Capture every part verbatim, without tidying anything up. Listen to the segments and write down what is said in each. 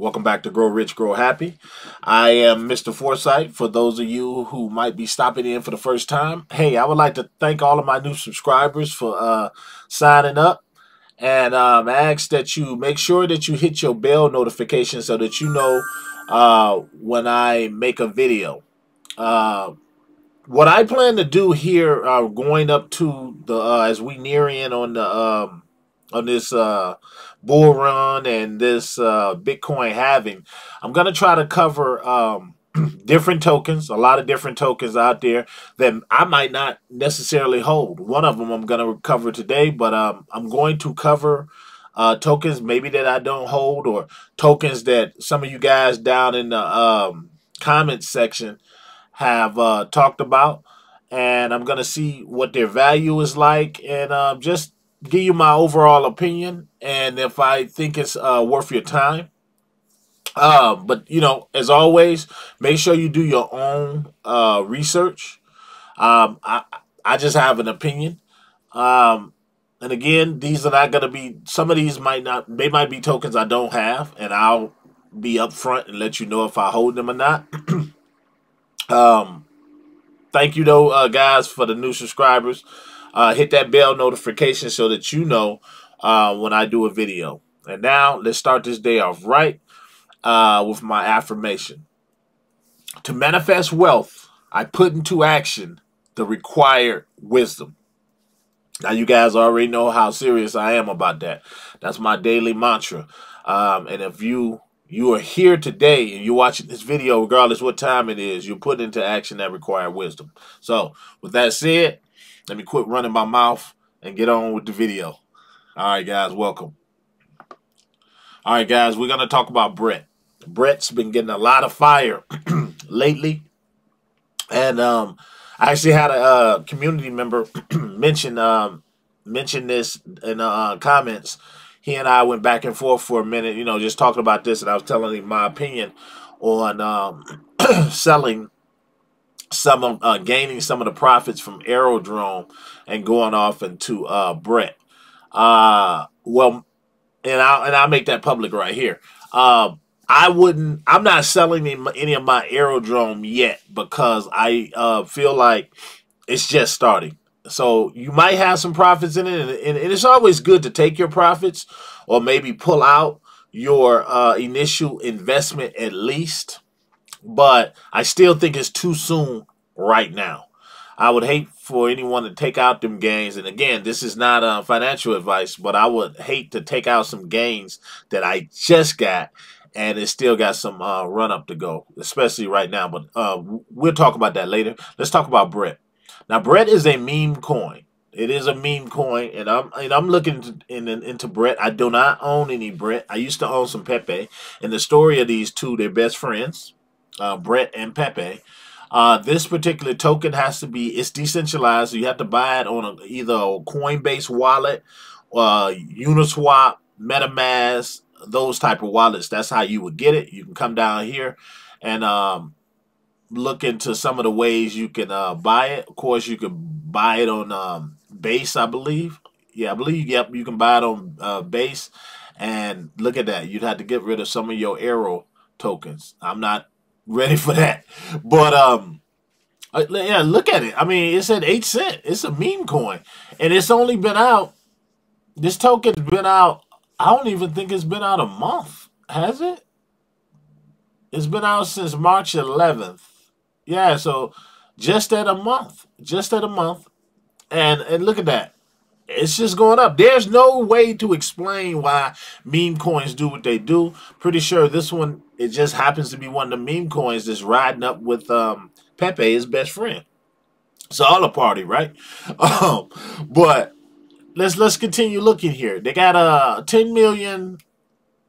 Welcome back to Grow Rich, Grow Happy. I am Mister Foresight. For those of you who might be stopping in for the first time, hey, I would like to thank all of my new subscribers for uh, signing up. And um, ask that you make sure that you hit your bell notification so that you know uh, when I make a video. Uh, what I plan to do here, uh, going up to the uh, as we near in on the um, on this uh, bull run and this uh, Bitcoin halving, I'm gonna try to cover um, different tokens, a lot of different tokens out there that I might not necessarily hold. One of them I'm going to cover today, but um, I'm going to cover uh, tokens maybe that I don't hold, or tokens that some of you guys down in the um, comments section have uh, talked about, and I'm going to see what their value is like and uh, just give you my overall opinion, and if I think it's uh, worth your time. Uh, but, you know, as always, make sure you do your own uh, research. Um, I, I just have an opinion. Um, and again, these are not going to be, some of these might not, they might be tokens I don't have, and I'll be upfront and let you know if I hold them or not. um, thank you, though, uh, guys, for the new subscribers. Uh, hit that bell notification so that you know uh, when I do a video. And now, let's start this day off right. Uh, with my affirmation. To manifest wealth, I put into action the required wisdom. Now, you guys already know how serious I am about that. That's my daily mantra. Um, and if you you are here today and you're watching this video, regardless what time it is, you're putting into action that required wisdom. So, with that said, let me quit running my mouth and get on with the video. All right, guys, welcome. All right, guys, we're going to talk about Brett. Brett's been getting a lot of fire lately. And um, I actually had a uh, community member mention um, mention this in the uh, comments. He and I went back and forth for a minute, you know, just talking about this. And I was telling him my opinion on um, selling some of, uh, gaining some of the profits from Aerodrome and going off into uh, Brett. Uh, well, and I'll, and I'll make that public right here. Uh, I wouldn't, I'm not selling any of my Aerodrome yet because I uh, feel like it's just starting. So you might have some profits in it, and, and it's always good to take your profits or maybe pull out your uh, initial investment at least. But I still think it's too soon right now. I would hate for anyone to take out them gains. And again, this is not uh, financial advice, but I would hate to take out some gains that I just got and it still got some uh, run up to go, especially right now. But uh, we'll talk about that later. Let's talk about Brett. Now, Brett is a meme coin. It is a meme coin, and I'm and I'm looking to, in, in, into Brett. I do not own any Brett. I used to own some Pepe. And the story of these two, they're best friends, uh, Brett and Pepe. Uh, this particular token has to be, it's decentralized, so you have to buy it on a, either a Coinbase wallet, uh, Uniswap, MetaMask, those type of wallets. That's how you would get it. You can come down here and um, look into some of the ways you can uh, buy it. Of course, you can buy it on um, Base, I believe. Yeah, I believe, yep, you can buy it on uh, Base. And look at that. You'd have to get rid of some of your Aero tokens. I'm not ready for that, but um yeah, look at it. I mean, it's at eight cent. It's a meme coin, and it's only been out, this token's been out, I don't even think it's been out a month, has it? It's been out since March eleventh. Yeah, so just at a month, just at a month and and look at that. It's just going up. There's no way to explain why meme coins do what they do. Pretty sure this one, it just happens to be one of the meme coins that's riding up with um, Pepe, his best friend. It's all a party, right? Um, but let's let's continue looking here. They got a uh, ten million.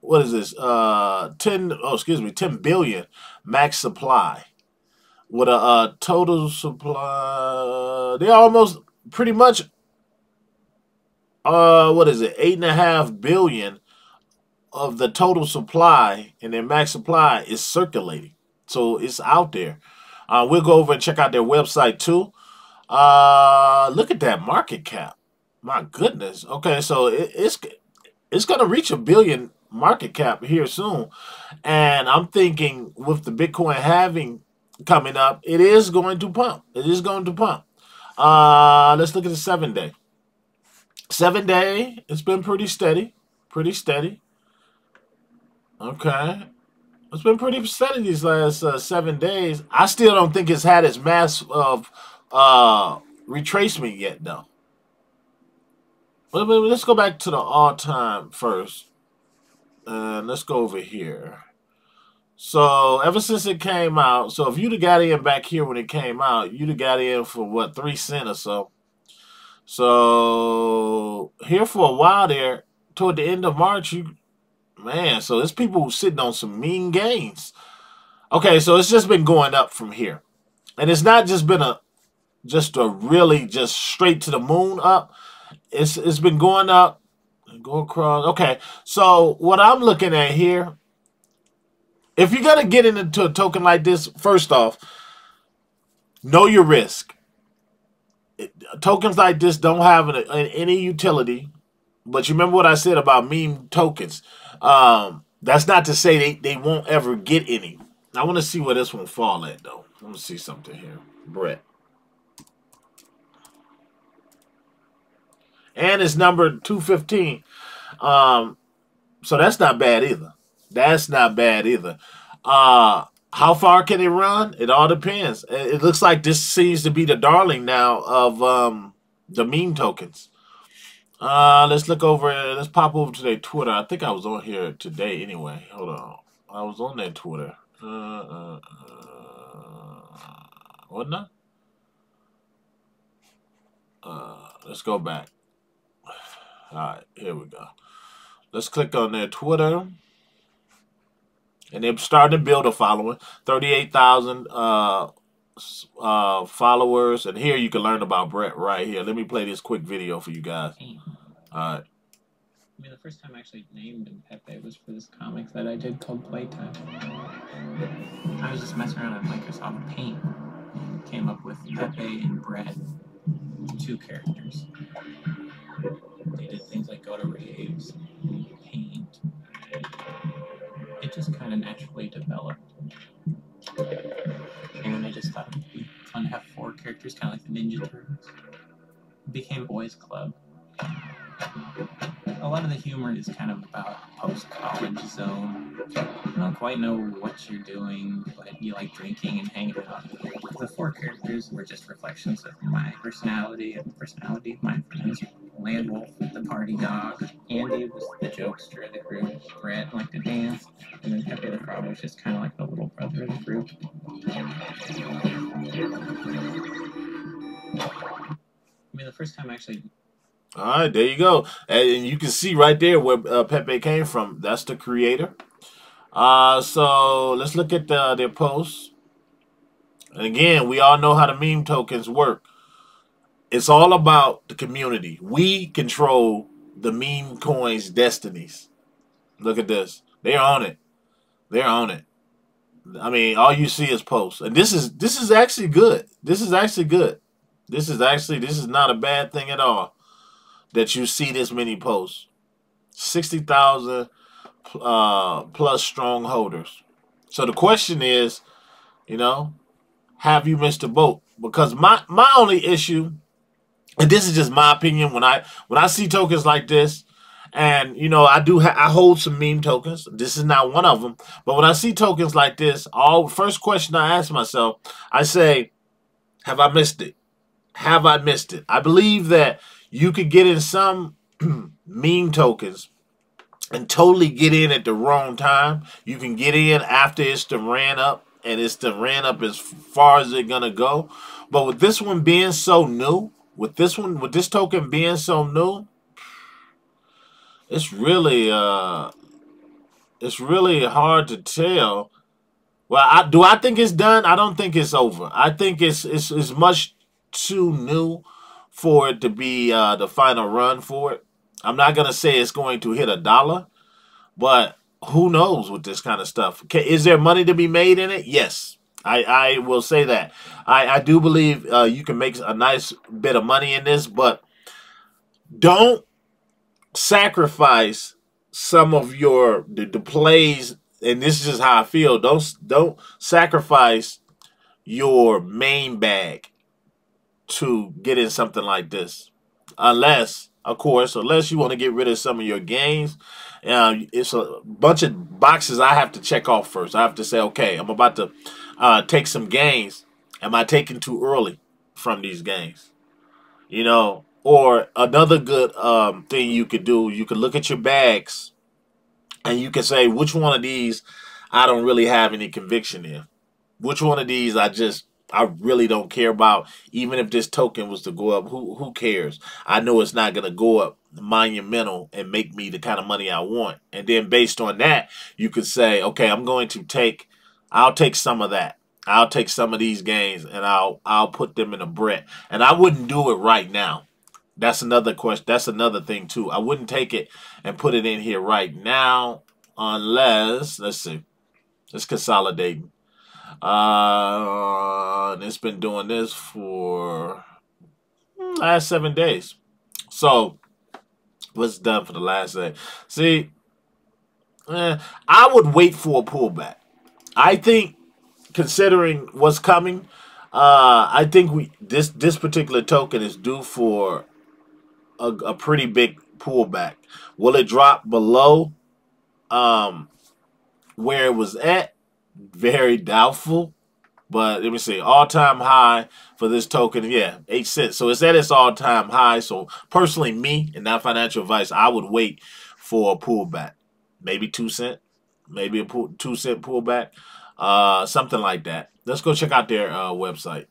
What is this? Uh, ten. Oh, excuse me, ten billion max supply with a uh, total supply. They almost pretty much. Uh, what is it? Eight and a half billion of the total supply, and their max supply is circulating, so it's out there. Uh, we'll go over and check out their website too. Uh, look at that market cap. My goodness. Okay, so it, it's it's gonna reach a billion market cap here soon. And I'm thinking with the Bitcoin halving coming up, it is going to pump. It is going to pump. Uh, let's look at the seven day. Seven day, it's been pretty steady. Pretty steady. Okay. It's been pretty steady these last uh, seven days. I still don't think it's had its mass of uh, retracement yet, though. But, but let's go back to the all-time first. And let's go over here. So ever since it came out, so if you'd have got in back here when it came out, you'd have got in for, what, three cents or so. So here for a while there, toward the end of March, you... Man, so there's people sitting on some mean gains. Okay, so it's just been going up from here. And it's not just been a just a really just straight to the moon up. It's it's been going up and go across. Okay, so what I'm looking at here, if you're gonna get into a token like this, first off, know your risk. It, tokens like this don't have an, an, any utility. But you remember what I said about meme tokens. Um, that's not to say they, they won't ever get any. I want to see where this one fall at, though. Let me see something here. Brett. And it's number two fifteen. Um, so that's not bad either. That's not bad either. Uh, how far can it run? It all depends. It looks like this seems to be the darling now of um, the meme tokens. Uh, let's look over, let's pop over to their Twitter. I think I was on here today anyway. Hold on. I was on their Twitter. Uh, uh, uh, wasn't I? Uh, let's go back. Alright, here we go. Let's click on their Twitter. And they're starting to build a following. thirty-eight thousand uh, uh, followers. And here you can learn about Brett right here. Let me play this quick video for you guys. All right. I mean, the first time I actually named him Pepe was for this comic that I did called Playtime. I was just messing around on Microsoft Paint and came up with Pepe and Brett, two characters. They did things like go to raves, paint. It just kind of naturally developed. And I just thought it'd be fun to have four characters, kind of like the Ninja Turtles. It became Boys Club. A lot of the humor is kind of about post-college zone. You don't quite know what you're doing, but you like drinking and hanging out. The four characters were just reflections of my personality and the personality of my friends. Landwolf, the party dog. Andy was the jokester of the group. Brett liked to dance. And then Pepe the Frog was just kind of like the little brother of the group. I mean, the first time I actually... All right, there you go. And you can see right there where uh, Pepe came from. That's the creator. Uh, so let's look at the, their posts. And again, we all know how the meme tokens work. It's all about the community. We control the meme coins' destinies. Look at this. They're on it. They're on it. I mean, all you see is posts. And this is this is actually good. This is actually good. This is actually this is not a bad thing at all. That you see this many posts, sixty thousand uh, plus strong holders. So the question is, you know, have you missed a boat? Because my my only issue, and this is just my opinion, when I when I see tokens like this, and you know, I do ha I hold some meme tokens. This is not one of them, but when I see tokens like this, all first question I ask myself, I say, have I missed it? Have I missed it? I believe that. You could get in some meme tokens and totally get in at the wrong time. You can get in after it's done ran up, and it's done ran up as far as it's gonna go. But with this one being so new, with this one, with this token being so new, it's really, uh, it's really hard to tell. Well, I, do I think it's done? I don't think it's over. I think it's it's, it's much too new for it to be uh, the final run for it. I'm not going to say it's going to hit a dollar, but who knows with this kind of stuff. Okay, is there money to be made in it? Yes, I, I will say that. I, I do believe uh, you can make a nice bit of money in this, but don't sacrifice some of your the, the plays, and this is just how I feel, don't don't sacrifice your main bag to get in something like this, unless of course unless you want to get rid of some of your gains. Uh, it's a bunch of boxes I have to check off first. I have to say, okay, I'm about to uh, take some gains. Am I taking too early from these gains? You know, or another good um, thing you could do, you could look at your bags and you can say, which one of these I don't really have any conviction in? Which one of these I just, I really don't care about? Even if this token was to go up, who who cares? I know it's not going to go up monumental and make me the kind of money I want. And then based on that, you could say, okay, I'm going to take, I'll take some of that. I'll take some of these gains and I'll I'll put them in a Brett. And I wouldn't do it right now. That's another question. That's another thing too. I wouldn't take it and put it in here right now unless, let's see, let's consolidate. Uh, it's been doing this for last seven days. So what's done for the last day? See, eh, I would wait for a pullback. I think, considering what's coming, uh, I think we this this particular token is due for a, a pretty big pullback. Will it drop below um, where it was at? Very doubtful. But let me see, all-time high for this token, yeah, eight cents. So it's at its all-time high. So personally, me, and not financial advice, I would wait for a pullback, maybe two cent, maybe a pull, two cent pullback, uh, something like that. Let's go check out their uh, website.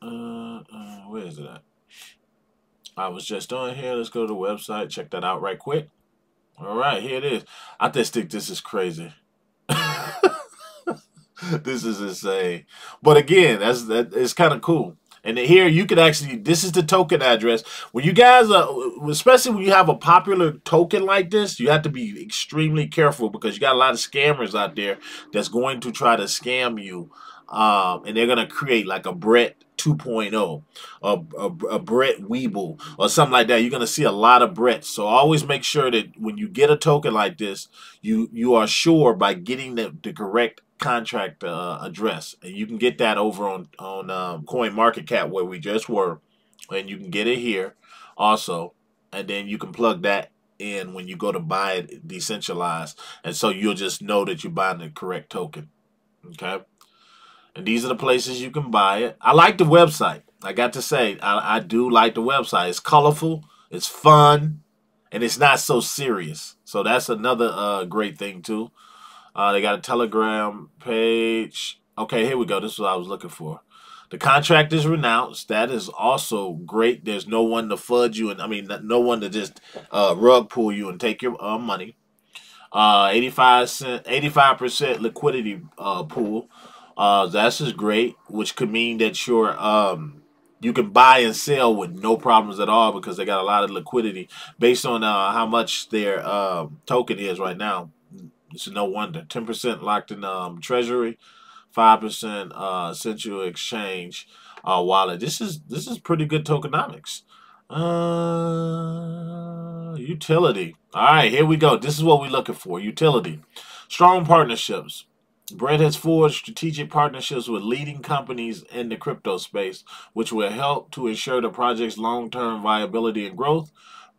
Uh, uh, where is it at? I was just on here. Let's go to the website. Check that out right quick. All right, here it is. I just think this is crazy. This is insane, but again, that's that. It's kind of cool. And here you could actually, this is the token address. When you guys, are, especially when you have a popular token like this, you have to be extremely careful because you got a lot of scammers out there that's going to try to scam you, um, and they're gonna create like a Brett two point oh, a, a, a Brett Weeble or something like that. You're gonna see a lot of Bretts. So always make sure that when you get a token like this, you you are sure by getting the the correct contract uh, address, and you can get that over on on um, CoinMarketCap where we just were, and you can get it here also, and then you can plug that in when you go to buy it decentralized, and so you'll just know that you're buying the correct token. Okay, and these are the places you can buy it. I like the website. I got to say, I, I do like the website. It's colorful, it's fun, and it's not so serious. So that's another uh, great thing too. Uh, they got a Telegram page. Okay, here we go. This is what I was looking for. The contract is renounced. That is also great. There's no one to fudge you, and I mean, no one to just uh, rug pull you and take your uh, money. Uh, eighty-five cent, eighty-five percent liquidity uh, pool. Uh, that's is great, which could mean that you're um, you can buy and sell with no problems at all because they got a lot of liquidity based on uh, how much their uh, token is right now. It's no wonder. ten percent locked in um, treasury, five percent uh, central exchange uh, wallet. This is this is pretty good tokenomics. Uh, utility. All right, here we go. This is what we're looking for. Utility. Strong partnerships. Brett has forged strategic partnerships with leading companies in the crypto space, which will help to ensure the project's long-term viability and growth.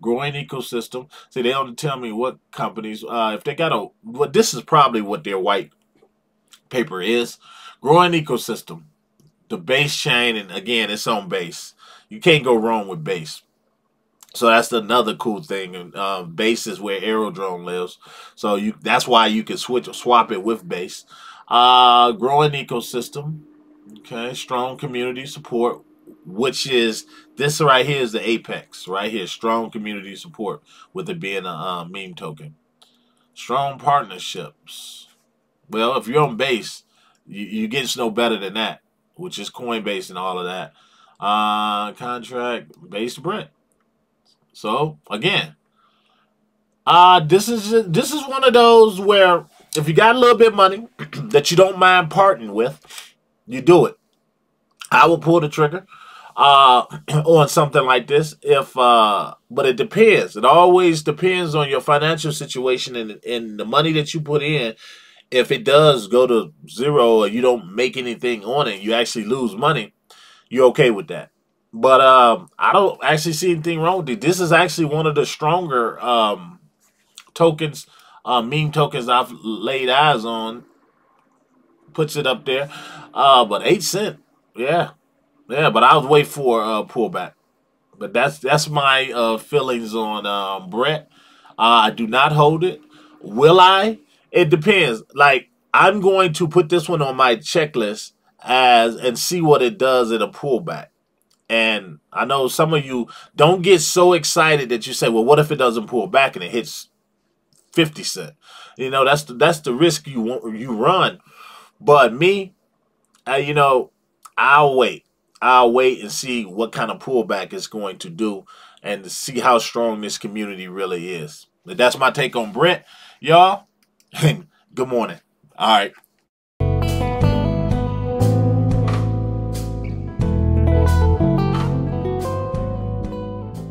Growing ecosystem. See, they don't tell me what companies. Uh, if they got a, well, this is probably what their white paper is. Growing ecosystem, the Base chain, and again, it's on Base. You can't go wrong with Base. So that's another cool thing. And uh, Base is where Aerodrome lives. So you, that's why you can switch or swap it with Base. Uh, growing ecosystem. Okay, strong community support. Which is this right here is the apex right here, strong community support with it being a uh, meme token. Strong partnerships. Well, if you're on Base, you, you get no better than that, which is Coinbase and all of that. Uh, contract Base Brett. So again, uh, this is this is one of those where if you got a little bit of money that you don't mind parting with, you do it. I will pull the trigger. uh, on something like this. If uh, but it depends. It always depends on your financial situation and, and the money that you put in. If it does go to zero or you don't make anything on it, you actually lose money, you're okay with that. But um, I don't actually see anything wrong with it. This is actually one of the stronger um, tokens, uh, meme tokens I've laid eyes on. Puts it up there. Uh, but eight cent, yeah. Yeah, but I would wait for a uh, pullback. But that's that's my uh, feelings on uh, Brett. Uh, I do not hold it. Will I? It depends. Like, I'm going to put this one on my checklist as and see what it does in a pullback. And I know some of you don't get so excited that you say, well, what if it doesn't pull back and it hits fifty cent? You know, that's the, that's the risk you want, you run. But me, uh, you know, I'll wait. I'll wait and see what kind of pullback it's going to do and to see how strong this community really is. But that's my take on Brett, y'all. Good morning. All right.